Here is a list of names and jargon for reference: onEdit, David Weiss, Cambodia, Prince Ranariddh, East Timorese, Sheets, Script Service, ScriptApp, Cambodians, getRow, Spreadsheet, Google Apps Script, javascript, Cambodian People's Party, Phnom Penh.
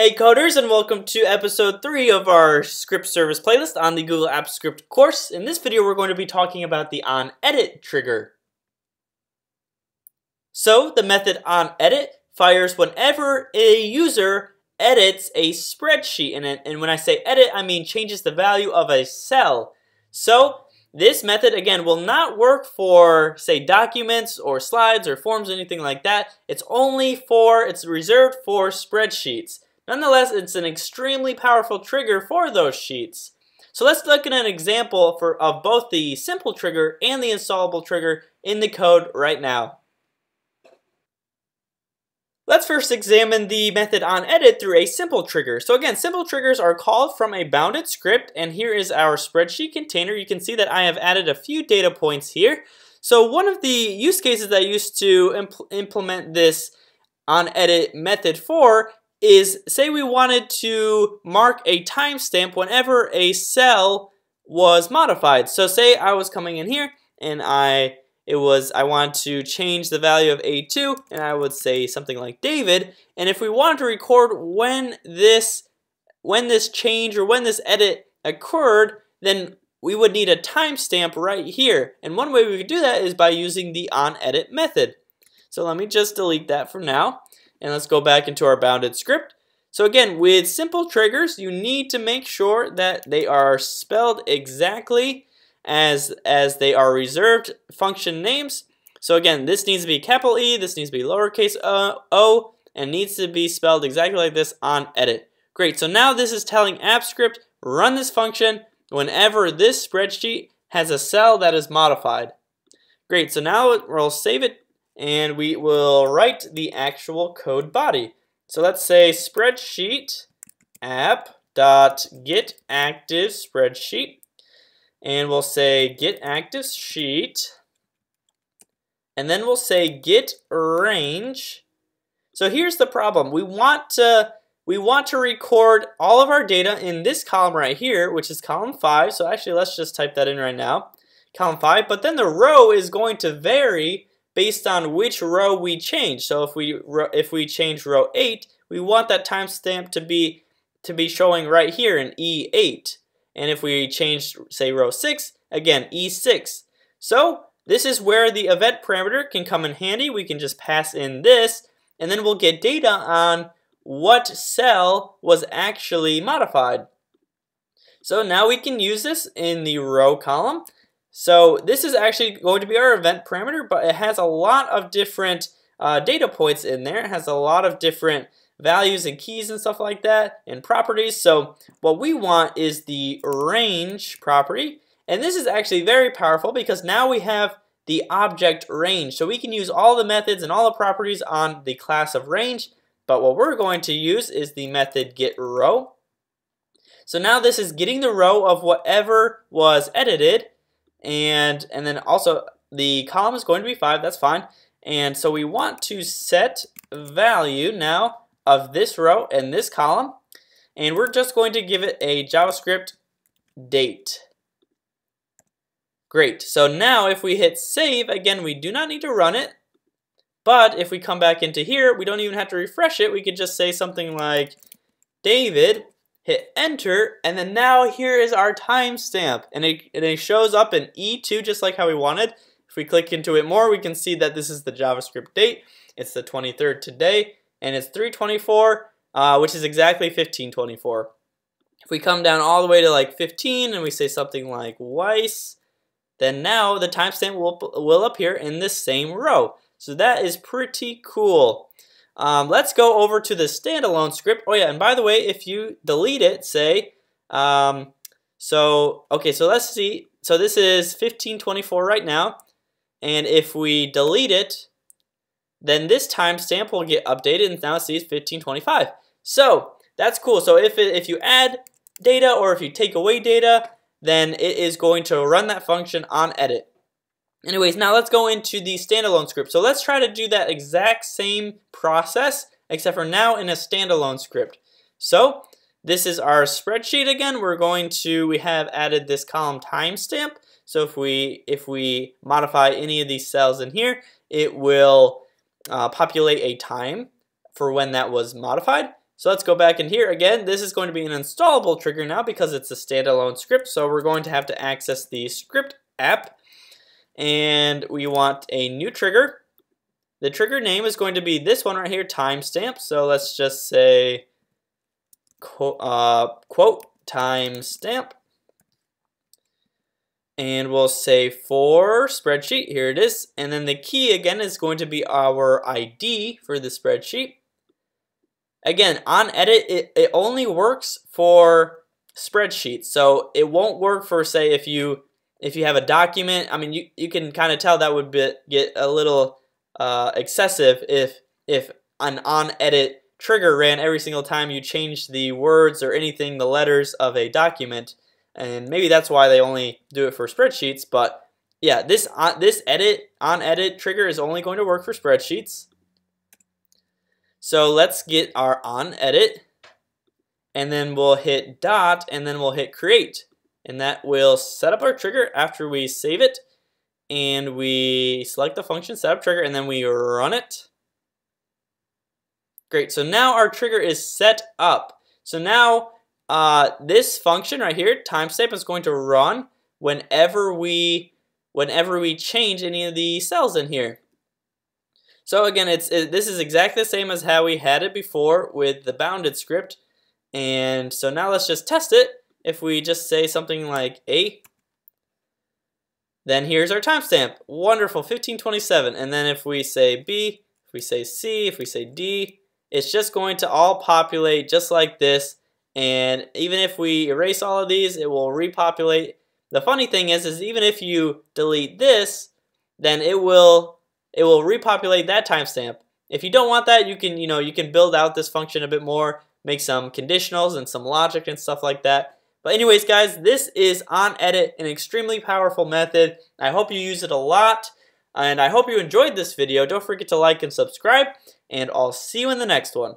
Hey coders, and welcome to episode 3 of our Script Service playlist on the Google Apps Script course. In this video, we're going to be talking about the onEdit trigger. So the method onEdit fires whenever a user edits a spreadsheet, and when I say edit, I mean changes the value of a cell. So this method, again, will not work for, say, documents or slides or forms or anything like that. It's reserved for spreadsheets. Nonetheless, it's an extremely powerful trigger for those sheets. So let's look at an example of both the simple trigger and the installable trigger in the code right now. Let's first examine the method onEdit through a simple trigger. So again, simple triggers are called from a bounded script, and here is our spreadsheet container. You can see that I have added a few data points here. So one of the use cases that I used to implement this onEdit method for is, say we wanted to mark a timestamp whenever a cell was modified. So say I was coming in here and I wanted to change the value of A2, and I would say something like David. And if we wanted to record when this change or when this edit occurred, then we would need a timestamp right here. And one way we could do that is by using the onEdit method. So let me just delete that for now. And let's go back into our bounded script. So again, with simple triggers, you need to make sure that they are spelled exactly as they are reserved function names. So again, this needs to be capital E, this needs to be lowercase o, and needs to be spelled exactly like this onEdit. Great, so now this is telling AppScript, run this function whenever this spreadsheet has a cell that is modified. Great, so now we'll save it, and we will write the actual code body. So let's say SpreadsheetApp.getActiveSpreadsheet, and we'll say getActiveSheet, and then we'll say getRange. So here's the problem: we want to record all of our data in this column right here, which is column 5. So actually, let's just type that in right now, column 5. But then the row is going to vary based on which row we change. So if we change row 8, we want that timestamp to be showing right here in E8. And if we change, say, row 6, again, E6. So this is where the event parameter can come in handy. We can just pass in this, and then we'll get data on what cell was actually modified. So now we can use this in the row column. So this is actually going to be our event parameter, but it has a lot of different data points in there. It has a lot of different values and keys and stuff like that, and properties. So what we want is the range property, and this is actually very powerful because now we have the object range. So we can use all the methods and all the properties on the class of range, but what we're going to use is the method getRow. So now this is getting the row of whatever was edited, and then also the column is going to be 5, that's fine. And so we want to set value now of this row and this column, and we're just going to give it a JavaScript date. Great, so now if we hit save, again, we do not need to run it, but if we come back into here, we don't even have to refresh it. We could just say something like David, hit enter, and then now here is our timestamp, and it shows up in E2 just like how we wanted. If we click into it more, we can see that this is the JavaScript date. It's the 23rd today, and it's 3:24, which is exactly 15:24. If we come down all the way to like 15 and we say something like Weiss, then now the timestamp will appear in this same row. So that is pretty cool. Let's go over to the standalone script. Oh yeah, and by the way, if you delete it, say, so let's see. So this is 15:24 right now, and if we delete it, then this timestamp will get updated, and now see it's 15:25. So that's cool. So if you add data or if you take away data, then it is going to run that function onEdit. Anyways, now let's go into the standalone script. So let's try to do that exact same process, except for now in a standalone script. So this is our spreadsheet again. We have added this column timestamp. So if we modify any of these cells in here, it will populate a time for when that was modified. So let's go back in here again. This is going to be an installable trigger now because it's a standalone script. So we're going to have to access the script app, and we want a new trigger. The trigger name is going to be this one right here, timestamp. So let's just say quote timestamp, and we'll say for spreadsheet. Here it is. And then the key again is going to be our ID for the spreadsheet. Again, onEdit, it only works for spreadsheets, so it won't work for, say, if you have a document. I mean, you can kind of tell that would get a little excessive if an onEdit trigger ran every single time you changed the words or anything, the letters of a document, and maybe that's why they only do it for spreadsheets. But yeah, this onEdit trigger is only going to work for spreadsheets. So let's get our onEdit, and then we'll hit dot, and then we'll hit create, and that will set up our trigger after we save it, and we select the function setup trigger, and then we run it. Great. So now our trigger is set up. So now this function right here, timestamp, is going to run whenever we change any of the cells in here. So again, this is exactly the same as how we had it before with the bounded script. And so now let's just test it. If we just say something like A, then here's our timestamp. Wonderful, 1527. And then if we say B, if we say C, if we say D, it's just going to all populate just like this. And even if we erase all of these, it will repopulate. The funny thing is even if you delete this, then it will repopulate that timestamp. If you don't want that, you can build out this function a bit more, make some conditionals and some logic and stuff like that. But anyways, guys, this is onEdit, an extremely powerful method. I hope you use it a lot, and I hope you enjoyed this video. Don't forget to like and subscribe, and I'll see you in the next one.